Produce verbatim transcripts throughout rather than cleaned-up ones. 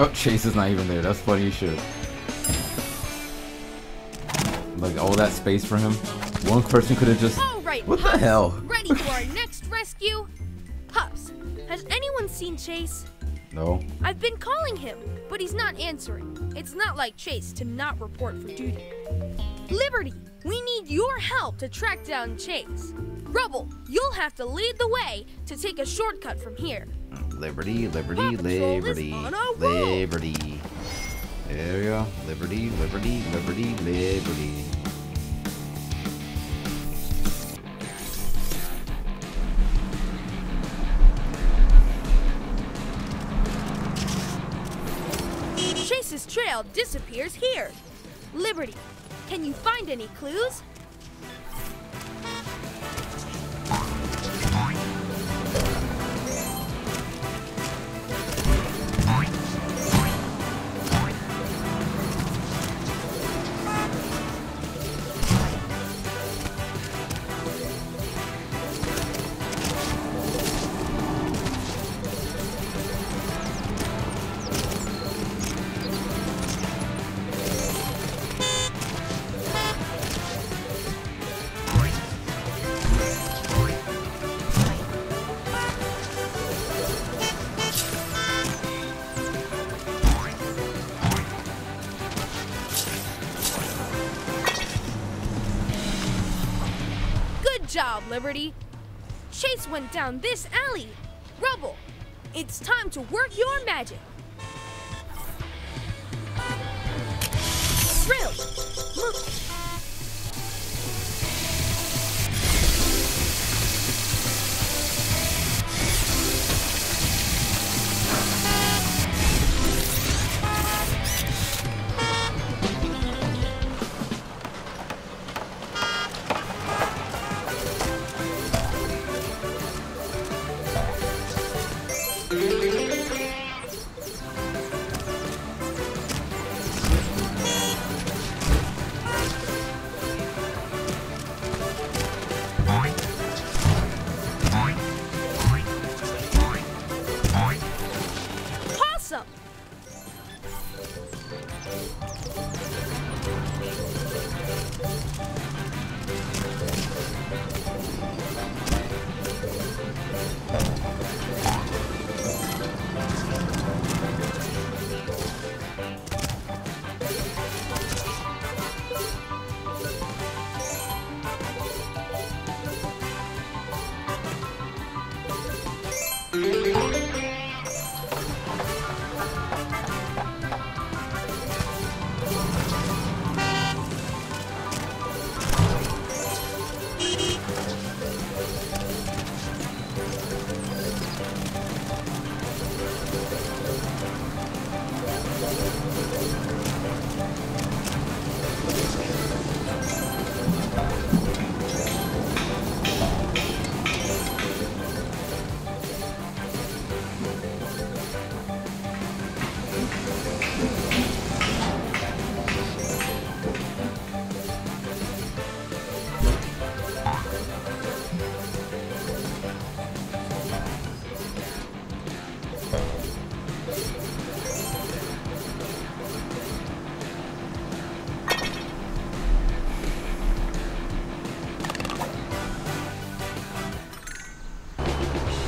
Oh, Chase is not even there. That's funny shit. Like all that space for him. One person could have just. All right, what Pups, the hell? Ready for our next rescue? Pups, has anyone seen Chase? No. I've been calling him, but he's not answering. It's not like Chase to not report for duty. Liberty, we need your help to track down Chase. Rubble, you'll have to lead the way to take a shortcut from here. Liberty, Liberty, Liberty, Liberty. There we go. Liberty, Liberty, Liberty, Liberty. Chase's trail disappears here. Liberty, can you find any clues? Job, Liberty. Chase went down this alley. Rubble, it's time to work your magic. Drill, move.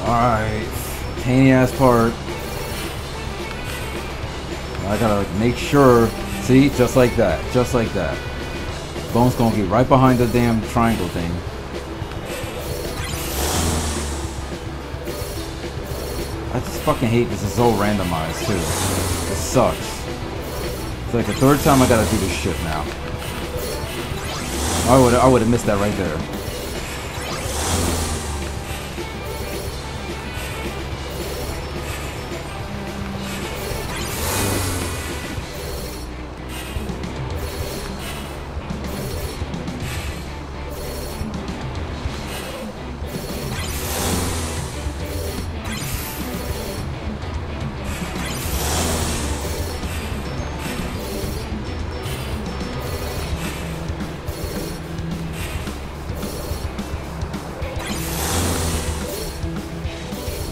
Alright, pain in the ass part. I gotta like, make sure, see, just like that, just like that. Bone's gonna get right behind the damn triangle thing. I just fucking hate this, it's so randomized too. It sucks. It's like the third time I gotta do this shit now. I would I would have missed that right there.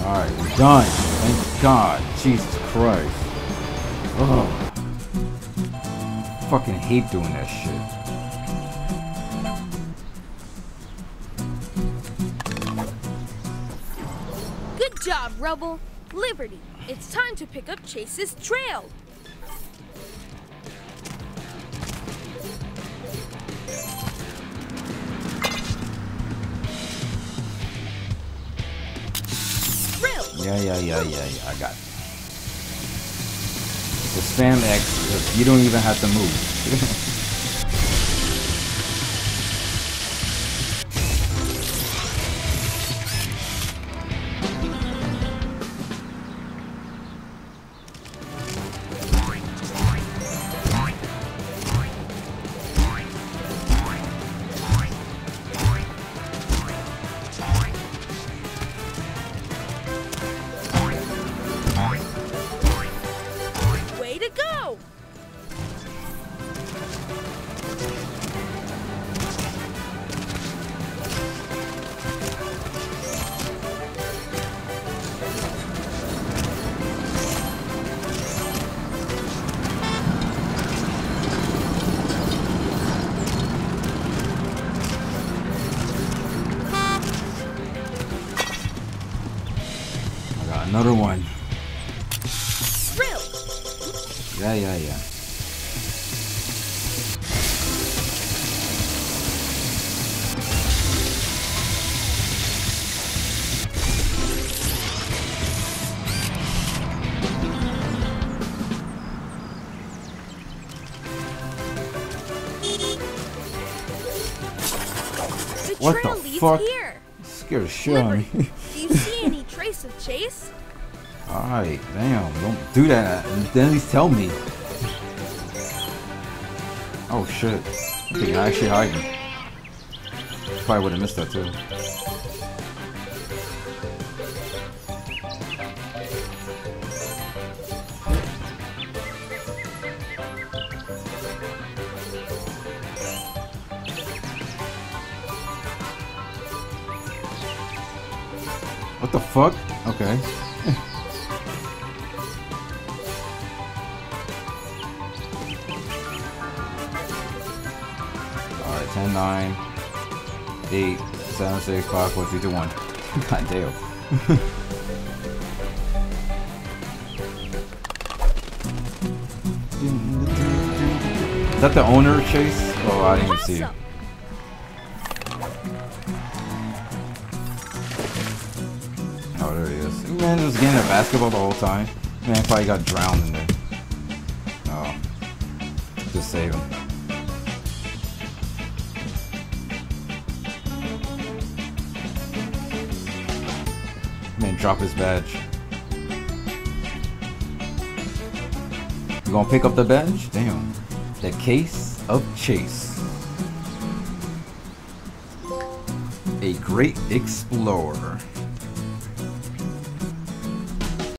Alright, we're done. Thank God. Jesus Christ. Ugh. Fucking hate doing that shit. Good job, Rubble. Liberty, it's time to pick up Chase's trail. Yeah, yeah, yeah, yeah, yeah, I got it. The spam X, you don't even have to move. Another one. Yeah, yeah, yeah. What the fuck? Scared the shit out of me. Do you see any trace of Chase? Alright, damn, don't do that. Then at least tell me. Oh shit. Okay, I actually hiding. Probably would have missed that too. What the fuck? Okay. ten, nine, eight, seven, six, five, four, three, two, one. God damn. Is that the owner, Chase? Oh, I didn't even see it. Oh, there he is. Man, just getting a basketball the whole time. Man, probably got drowned in there. Oh. Just save him. Man, drop his badge. You gonna pick up the badge? Damn. The Case of Chase. A great explorer.